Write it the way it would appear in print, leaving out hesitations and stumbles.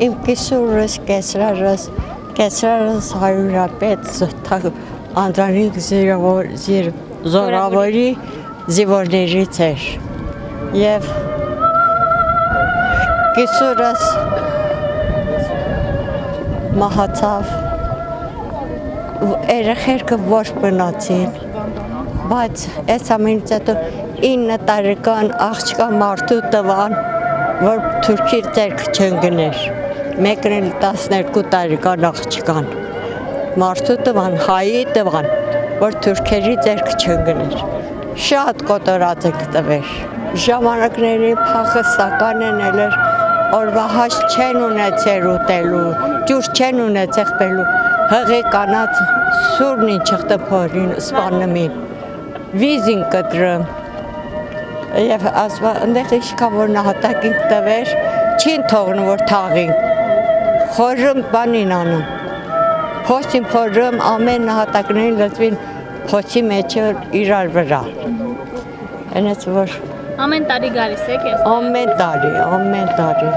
Imkisuras kesraras hayrapet zotag andranik zoravori zivorneriter. Yev kisuras mahatav erekherk vorbnatsin. Բայց այս ամենից հետո 9 տարեկան աղջկա մարդու տվան, որ թուրքիր ձեռք չեն գներ, մեկն էլ 12 տարեկան աղջկան մարդու տվան, հայի տվան, որ թուրքերի ձեռք չեն գներ, շատ կոտորած են տվել, ժամանակների փախը սական են ելեր, օրվա հաց չեն ունեցել ուտելու, ջուր չեն ունեցել խմելու, հղի կանած սուրն ինչ խտփորին սպաննմին Վիզին կտրում, և ասվա ընդեղ իշկա, որ նահատակինք տվեր, չին թողնում, որ թաղինք, խորում բանին անում, փոսին խորում ամեն նահատակներին լծվին փոսի մեջը իրար վրա, ենեց որ… Ամեն տարի գալիս եք ես… Ամեն տարի, ամեն տարի…